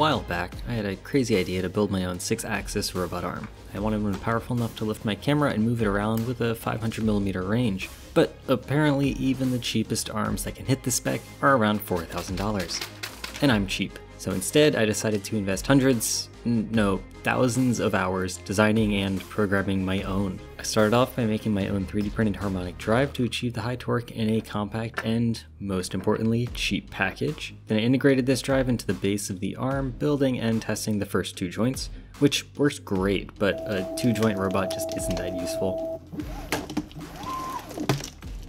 while back, I had a crazy idea to build my own 6-axis robot arm. I wanted one powerful enough to lift my camera and move it around with a 500mm range, but apparently even the cheapest arms that can hit the spec are around $4,000. And I'm cheap, so instead I decided to invest thousands of hours designing and programming my own. I started off by making my own 3D printed harmonic drive to achieve the high torque in a compact and, most importantly, cheap package. Then I integrated this drive into the base of the arm, building and testing the first two joints, which works great, but a two-joint robot just isn't that useful.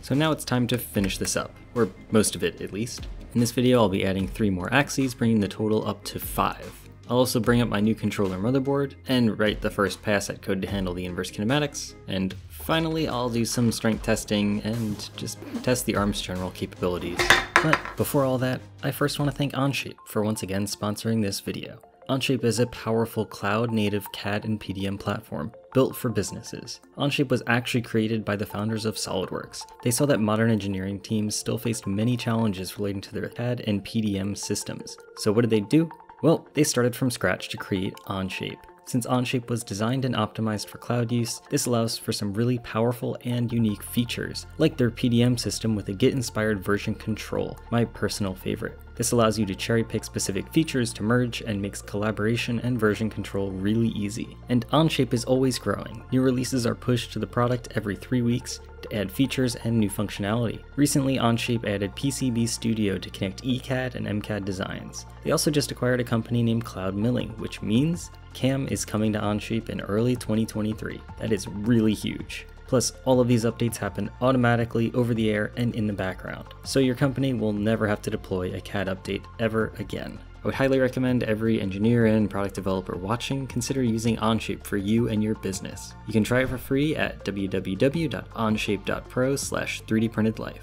So now it's time to finish this up, or most of it at least. In this video, I'll be adding 3 more axes, bringing the total up to 5. I'll also bring up my new controller motherboard and write the first pass at code to handle the inverse kinematics. And finally, I'll do some strength testing and just test the arm's general capabilities. But before all that, I first want to thank Onshape for once again sponsoring this video. Onshape is a powerful cloud-native CAD and PDM platform built for businesses. Onshape was actually created by the founders of SolidWorks. They saw that modern engineering teams still faced many challenges relating to their CAD and PDM systems. So what did they do? Well, they started from scratch to create Onshape. Since Onshape was designed and optimized for cloud use, this allows for some really powerful and unique features, like their PDM system with a Git-inspired version control, my personal favorite. This allows you to cherry-pick specific features to merge and makes collaboration and version control really easy. And Onshape is always growing. New releases are pushed to the product every 3 weeks to add features and new functionality. Recently, Onshape added PCB Studio to connect ECAD and MCAD designs. They also just acquired a company named Cloud Milling, which means CAM is coming to Onshape in early 2023. That is really huge. Plus, all of these updates happen automatically over the air and in the background, so your company will never have to deploy a CAD update ever again. I would highly recommend every engineer and product developer watching consider using Onshape for you and your business. You can try it for free at www.onshape.pro/3dprintedlife.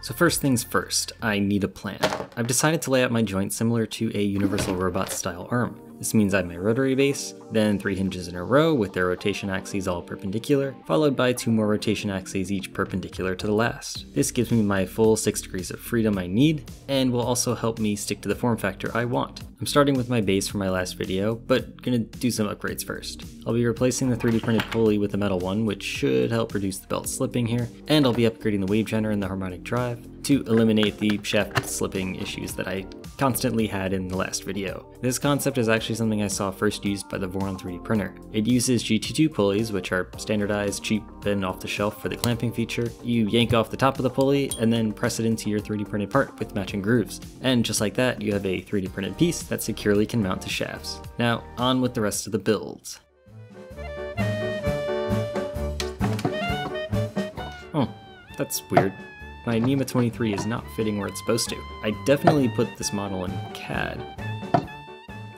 So first things first, I need a plan. I've decided to lay out my joint similar to a universal robot style arm. This means I have my rotary base, then 3 hinges in a row with their rotation axes all perpendicular, followed by 2 more rotation axes each perpendicular to the last. This gives me my full 6 degrees of freedom I need, and will also help me stick to the form factor I want. I'm starting with my base from my last video, but gonna do some upgrades first. I'll be replacing the 3D printed pulley with a metal one, which should help reduce the belt slipping here, and I'll be upgrading the wave generator and the harmonic drive to eliminate the shaft slipping issues that I constantly had in the last video. This concept is actually something I saw first used by the Voron 3D printer. It uses GT2 pulleys, which are standardized, cheap, and off the shelf for the clamping feature. You yank off the top of the pulley and then press it into your 3D printed part with matching grooves. And just like that, you have a 3D printed piece that securely can mount to shafts. Now, on with the rest of the builds. Oh, that's weird. My NEMA-23 is not fitting where it's supposed to. I definitely put this model in CAD.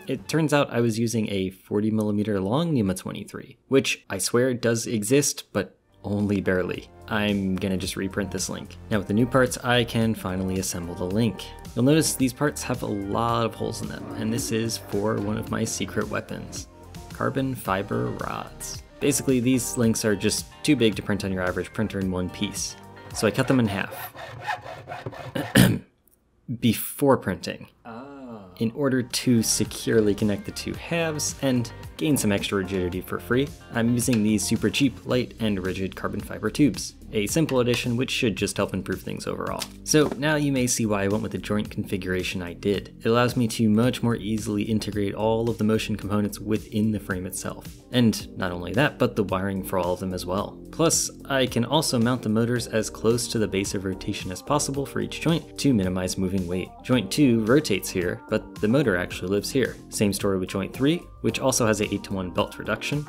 It turns out I was using a 40mm long NEMA-23, which I swear does exist, but only barely. I'm gonna just reprint this link. Now with the new parts, I can finally assemble the link. You'll notice these parts have a lot of holes in them, and this is for one of my secret weapons, carbon fiber rods. Basically, these links are just too big to print on your average printer in one piece. So I cut them in half before printing in order to securely connect the two halves and gain some extra rigidity for free. I'm using these super cheap, light, and rigid carbon fiber tubes, a simple addition which should just help improve things overall. So now you may see why I went with the joint configuration I did. It allows me to much more easily integrate all of the motion components within the frame itself. And not only that, but the wiring for all of them as well. Plus, I can also mount the motors as close to the base of rotation as possible for each joint to minimize moving weight. Joint 2 rotates here, but the motor actually lives here. Same story with joint 3, which also has a 8-to-1 belt reduction.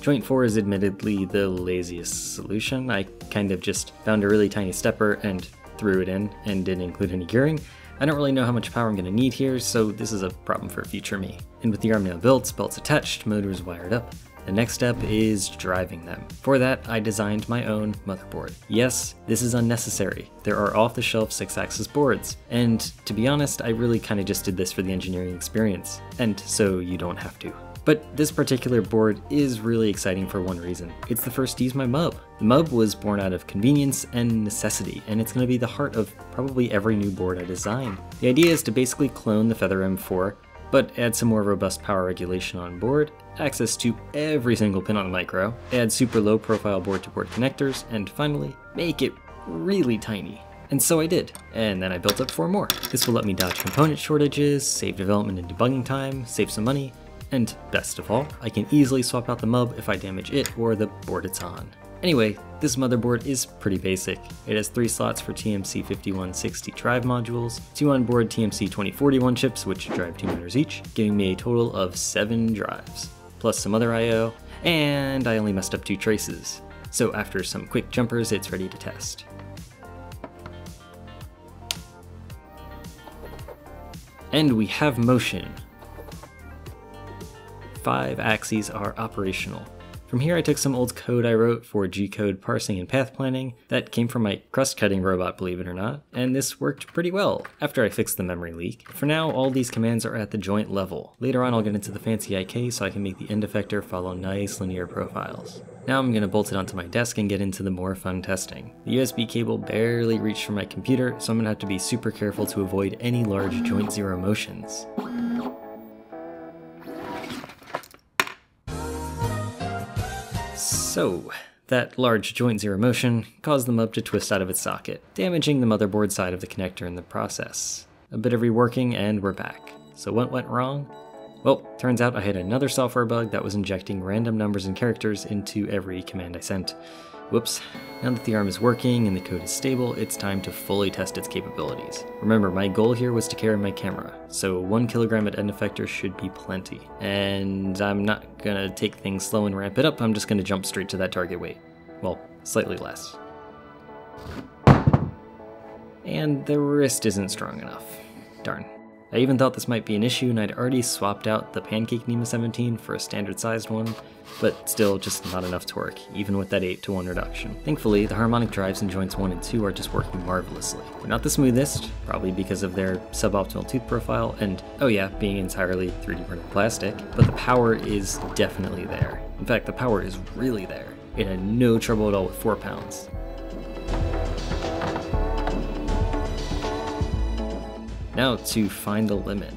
Joint 4 is admittedly the laziest solution. I kind of just found a really tiny stepper and threw it in and didn't include any gearing. I don't really know how much power I'm going to need here, so this is a problem for future me. And with the arm now built, belts attached, motors wired up, the next step is driving them. For that, I designed my own motherboard. Yes, this is unnecessary. There are off-the-shelf 6-axis boards, and to be honest, I really kind of just did this for the engineering experience, and so you don't have to. But this particular board is really exciting for one reason. It's the first to use my MUB. The MUB was born out of convenience and necessity, and it's going to be the heart of probably every new board I design. The idea is to basically clone the Feather M4, but add some more robust power regulation on board, access to every single pin on the micro, add super low profile board-to-board connectors, and finally, make it really tiny. And so I did, and then I built up 4 more. This will let me dodge component shortages, save development and debugging time, save some money, and best of all, I can easily swap out the MUB if I damage it or the board it's on. Anyway, this motherboard is pretty basic. It has 3 slots for TMC5160 drive modules, 2 onboard TMC2041 chips which drive 2 motors each, giving me a total of 7 drives, plus some other I/O, and I only messed up 2 traces. So after some quick jumpers, it's ready to test. And we have motion. 5 axes are operational. From here I took some old code I wrote for G-code parsing and path planning that came from my crust-cutting robot, believe it or not, and this worked pretty well after I fixed the memory leak. For now, all these commands are at the joint level. Later on I'll get into the fancy IK so I can make the end effector follow nice linear profiles. Now I'm going to bolt it onto my desk and get into the more fun testing. The USB cable barely reached for my computer, so I'm going to have to be super careful to avoid any large joint zero motions. So, that large joint zero motion caused the MUB to twist out of its socket, damaging the motherboard side of the connector in the process. A bit of reworking and we're back. So what went wrong? Well, turns out I had another software bug that was injecting random numbers and characters into every command I sent. Whoops. Now that the ARM is working and the code is stable, it's time to fully test its capabilities. Remember, my goal here was to carry my camera, so 1 kilogram at end effector should be plenty. And I'm not gonna take things slow and ramp it up, I'm just gonna jump straight to that target weight. Well, slightly less. And the wrist isn't strong enough. Darn. I even thought this might be an issue and I'd already swapped out the pancake NEMA-23 for a standard sized one, but still just not enough torque, even with that 8:1 reduction. Thankfully, the harmonic drives in joints 1 and 2 are just working marvelously. They're not the smoothest, probably because of their suboptimal tooth profile and, oh yeah, being entirely 3D printed plastic, but the power is definitely there. In fact, the power is really there. It had no trouble at all with 4 pounds. Now to find the limit.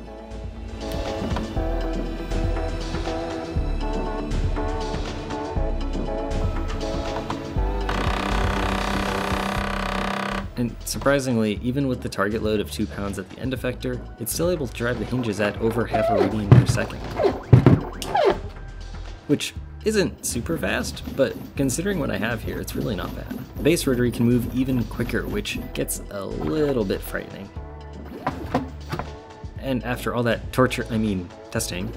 And surprisingly, even with the target load of 2 pounds at the end effector, it's still able to drive the hinges at over half a radian per second. Which isn't super fast, but considering what I have here, it's really not bad. The base rotary can move even quicker, which gets a little bit frightening. And after all that torture, testing,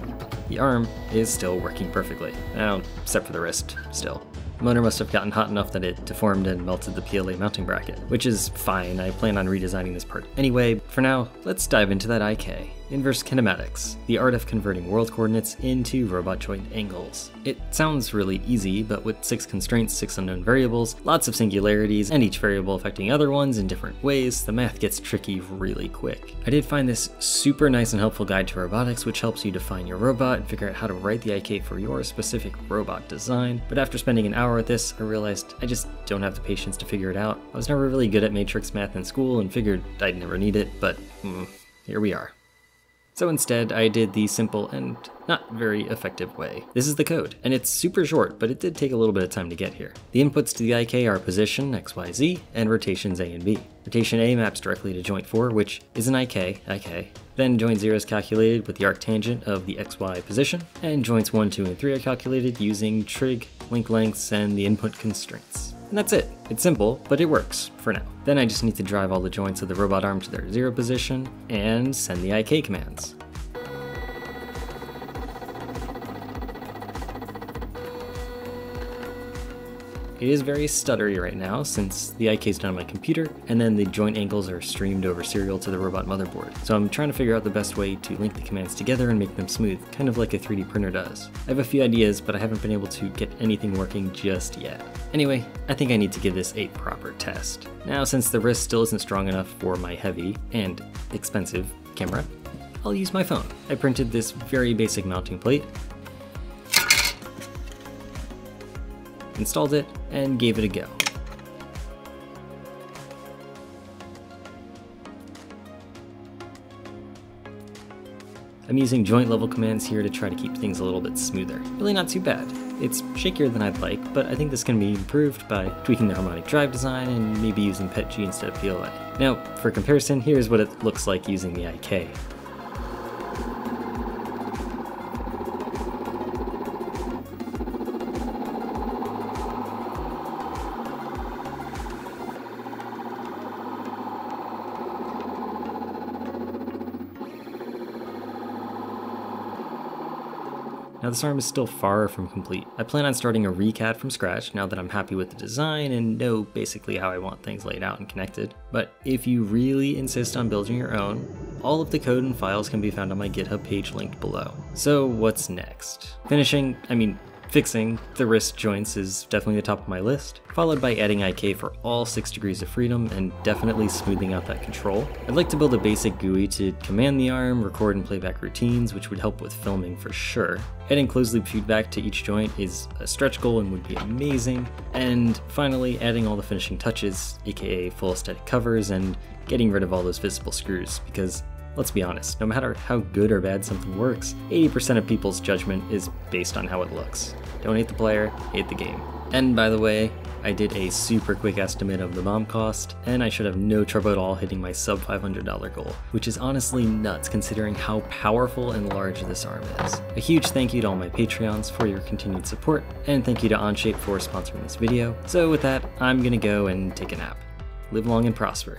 the arm is still working perfectly. Now, except for the wrist, still. The motor must have gotten hot enough that it deformed and melted the PLA mounting bracket, which is fine, I plan on redesigning this part anyway. For now, let's dive into that IK. Inverse kinematics, the art of converting world coordinates into robot joint angles. It sounds really easy, but with 6 constraints, 6 unknown variables, lots of singularities, and each variable affecting other ones in different ways, the math gets tricky really quick. I did find this super nice and helpful guide to robotics, which helps you define your robot and figure out how to write the IK for your specific robot design, but after spending an hour with this, I realized I just don't have the patience to figure it out. I was never really good at matrix math in school and figured I'd never need it, but here we are. So instead, I did the simple and not very effective way. This is the code, and it's super short, but it did take a little bit of time to get here. The inputs to the IK are position, X, Y, Z, and rotations A and B. Rotation A maps directly to joint 4, which is an IK. Then joint 0 is calculated with the arctangent of the XY position, and joints 1, 2, and 3 are calculated using trig, link lengths, and the input constraints. And that's it. It's simple, but it works, for now. Then I just need to drive all the joints of the robot arm to their 0 position, and send the IK commands. It is very stuttery right now, since the IK is done on my computer, and then the joint angles are streamed over serial to the robot motherboard. So I'm trying to figure out the best way to link the commands together and make them smooth, kind of like a 3D printer does. I have a few ideas, but I haven't been able to get anything working just yet. Anyway, I think I need to give this a proper test. Now, since the wrist still isn't strong enough for my heavy and expensive camera, I'll use my phone. I printed this very basic mounting plate, installed it, and gave it a go. I'm using joint level commands here to try to keep things a little bit smoother. Really not too bad. It's shakier than I'd like, but I think this can be improved by tweaking the harmonic drive design and maybe using PETG instead of PLA. Now, for comparison, here's what it looks like using the IK. Now this arm is still far from complete. I plan on starting a ReCAD from scratch now that I'm happy with the design and know basically how I want things laid out and connected. But if you really insist on building your own, all of the code and files can be found on my GitHub page linked below. So what's next? Fixing the wrist joints is definitely the top of my list, followed by adding IK for all 6 degrees of freedom and definitely smoothing out that control. I'd like to build a basic GUI to command the arm, record and playback routines, which would help with filming for sure. Adding closed loop feedback to each joint is a stretch goal and would be amazing. And finally, adding all the finishing touches, aka full aesthetic covers, and getting rid of all those visible screws, because let's be honest, no matter how good or bad something works, 80% of people's judgment is based on how it looks. Don't hate the player, hate the game. And by the way, I did a super quick estimate of the bomb cost, and I should have no trouble at all hitting my sub $500 goal, which is honestly nuts considering how powerful and large this arm is. A huge thank you to all my Patreons for your continued support, and thank you to Onshape for sponsoring this video. So with that, I'm gonna go and take a nap. Live long and prosper.